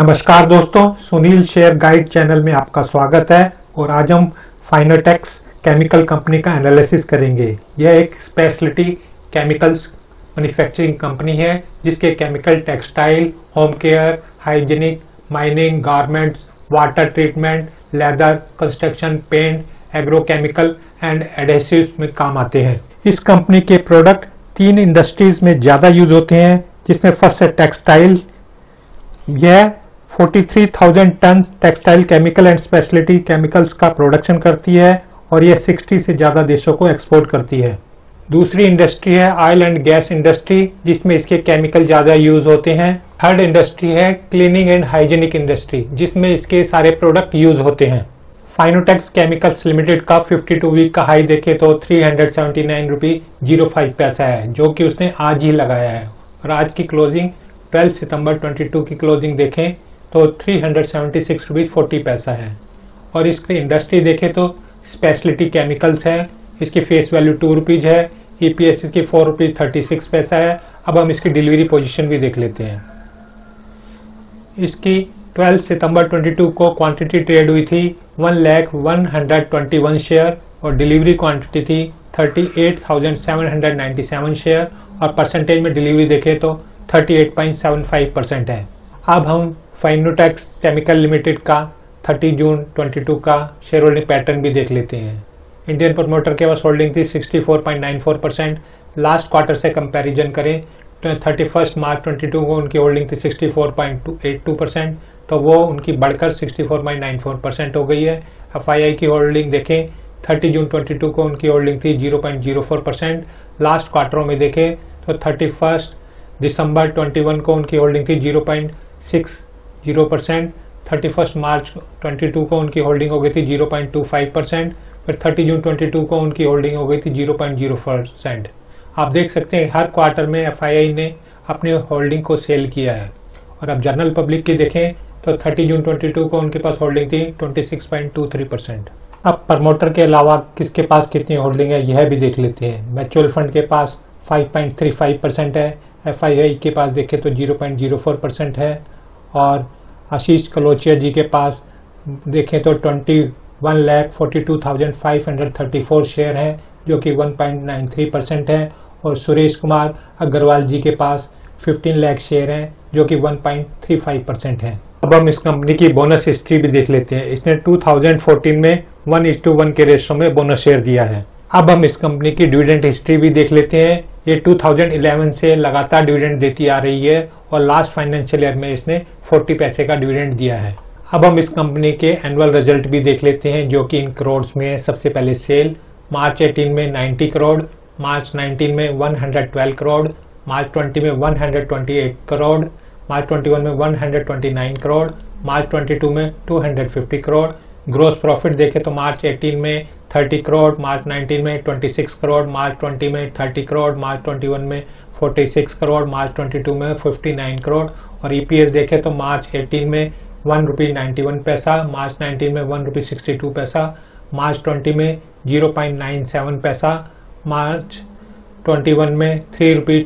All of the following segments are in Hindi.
नमस्कार दोस्तों, सुनील शेयर गाइड चैनल में आपका स्वागत है और आज हम फाइनोटेक्स केमिकल कंपनी का एनालिसिस करेंगे। यह एक स्पेशलिटी केमिकल्स मैन्युफैक्चरिंग कंपनी है जिसके chemical textile, home care, hygienic, mining, garments, water treatment, leather, construction, paint, agrochemical and adhesive में काम आते हैं। इस कंपनी के प्रोडक्ट 3 इंडस्ट्रीज में ज़्यादा यूज होते हैं, जिसमें फर्स्ट है टेक्सटाइल। यह 43,000 tonne textile chemical and speciality chemicals का प्रोडक्शन करती है और यह 60 से ज़्यादा देशों को एक्सपोर्ट करती है। दूसरी इंडस्ट्री है ऑयल एंड गैस इंडस्ट्री, जिसमें इसके केमिकल ज़्यादा यूज होते हैं। थर्ड इंडस्ट्री है क्लीनिंग एंड हाइजीनिक इंडस्ट्री, जिसमें इसके सारे प्रोडक्ट यूज होते हैं। फाइनोटेक्स केमिकल्स लिमिटेड का 52 वीक का हाई देखें तो 379.05 रुपये है, जो कि उसने आज ही लगाया है। और आज की क्लोजिंग 12 सितंबर 22 की क्लोजिंग देखें तो 376.40 रुपये है। और इसकी इंडस्ट्री देखें तो स्पेशलिटी केमिकल्स है, इसकी फेस वैल्यू 2 रुपीज़ है, EPS इसकी 4.36 रुपये है। अब हम इसकी डिलीवरी पोजीशन भी देख लेते हैं। इसकी 12 सितंबर 22 को क्वांटिटी ट्रेड हुई थी 1,01,121 शेयर और डिलीवरी क्वांटिटी थी 38,797 शेयर और परसेंटेज में डिलीवरी देखें तो 38.75% है। अब हम फाइनोटेक्स केमिकल लिमिटेड का 30 जून 22 का शेयर होल्डिंग पैटर्न भी देख लेते हैं। इंडियन प्रमोटर के पास होल्डिंग थी 64.94%। लास्ट क्वार्टर से कंपैरिजन करें तो 31 मार्च 22 को उनकी होल्डिंग थी 64.82%, तो वो उनकी बढ़कर 64.94% हो गई है। FII की होल्डिंग देखें 30 जून 22 को उनकी होल्डिंग थी 0.04%। लास्ट क्वार्टरों में देखें तो 31 दिसंबर 21 को उनकी होल्डिंग थी 0.60%, 31 मार्च 22 को उनकी होल्डिंग हो गई थी 0.25%, फिर 30 जून 22 को उनकी होल्डिंग हो गई थी 0.04%। आप देख सकते हैं हर क्वार्टर में FII ने अपने होल्डिंग को सेल किया है। और अब जनरल पब्लिक की देखें तो 30 जून 22 को उनके पास होल्डिंग थी 26.23%। अब प्रमोटर के अलावा किसके पास कितनी होल्डिंग है यह भी देख लेते हैं। म्यूचुअल फंड के पास 5.35% है, FII के पास देखें तो 0.04% है और आशीष कलोचिया जी के पास देखें तो 21,42,534 शेयर हैं, जो कि 1.93% है। और सुरेश कुमार अग्रवाल जी के पास 15 लाख शेयर हैं, जो कि 1.35% है। अब हम इस कंपनी की बोनस हिस्ट्री भी देख लेते हैं। इसने 2014 में 1:1 के रेशो में बोनस शेयर दिया है। अब हम इस कंपनी की डिविडेंड हिस्ट्री भी देख लेते हैं। ये 2011 से लगातार डिविडेंड देती आ रही है और लास्ट फाइनेंशियल ईयर में इसने 40 पैसे का डिविडेंड दिया है। अब हम इस कंपनी के एनुअल रिजल्ट भी देख लेते हैं, जो कि इन करोड़्स में है। सबसे पहले सेल मार्च 18 में 90 करोड़, मार्च 19 में 112 करोड़, मार्च 20 में 128 करोड़, मार्च 21 में 129 करोड़, मार्च 22 में 250 करोड़। ग्रॉस प्रॉफिट देखें तो मार्च 18 में 30 करोड़, मार्च 19 में 26 करोड़, मार्च 20 में 30 करोड़, मार्च 21 में 46 करोड़, मार्च 22 में 59 करोड़। और EPS देखें तो मार्च 18 में 1.91 रुपये, मार्च 19 में 1.62 रुपये, मार्च 20 में 0.97 रुपये, मार्च 21 में 3.25 रुपये,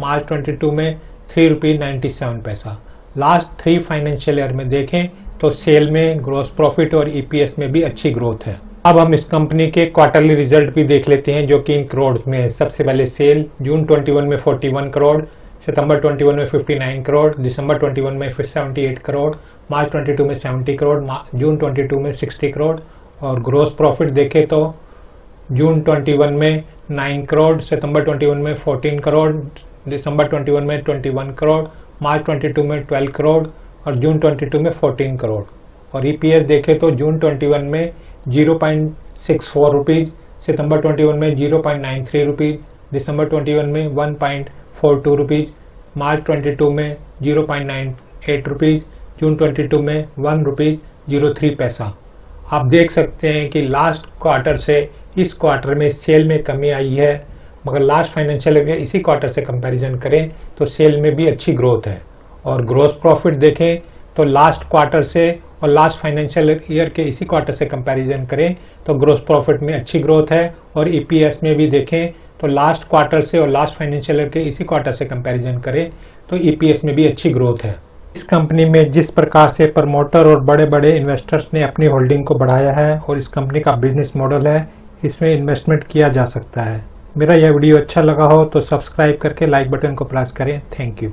मार्च 22 में 3.97 रुपये। लास्ट 3 फाइनेंशियल ईयर में देखें तो सेल में, ग्रॉस प्रॉफिट और EPS में भी अच्छी ग्रोथ है। अब हम इस कंपनी के क्वार्टरली रिजल्ट भी देख लेते हैं, जो कि इन करोड़ में है। सबसे पहले सेल जून 21 में 41 करोड़, सितंबर 21 में 59 करोड़, दिसंबर 21 में 78 करोड़, मार्च 22 में 70 करोड़, जून 22 में 60 करोड़। और ग्रॉस प्रॉफिट देखें तो जून 21 में 9 करोड़, सितंबर 21 में 14 करोड़, दिसंबर 21 में 21 करोड़, मार्च 22 में 12 करोड़ और जून 22 में 14 करोड़। और EPS देखें तो जून 21 में 0.64 रुपीज़, सितंबर 21 में 0.93 रुपीज़, दिसंबर 21 में 1.42 रुपीज़, मार्च 22 में 0.98 रुपीज़, जून 22 में 1.03 रुपये। आप देख सकते हैं कि लास्ट क्वार्टर से इस क्वार्टर में सेल में कमी आई है, मगर लास्ट फाइनेंशियल ईयर इसी क्वार्टर से कंपैरिजन करें तो सेल में भी अच्छी ग्रोथ है। और ग्रॉस प्रॉफिट देखें तो लास्ट क्वार्टर से और लास्ट फाइनेंशियल ईयर के इसी क्वार्टर से कंपैरिजन करें तो ग्रॉस प्रॉफिट में अच्छी ग्रोथ है। और EPS में भी देखें तो लास्ट क्वार्टर से और लास्ट फाइनेंशियल ईयर के इसी क्वार्टर से कंपैरिजन करें तो EPS में भी अच्छी ग्रोथ है। इस कंपनी में जिस प्रकार से प्रमोटर और बड़े बड़े इन्वेस्टर्स ने अपनी होल्डिंग को बढ़ाया है और इस कंपनी का बिजनेस मॉडल है, इसमें इन्वेस्टमेंट किया जा सकता है। मेरा यह वीडियो अच्छा लगा हो तो सब्सक्राइब करके लाइक बटन को प्रेस करें। Thank you.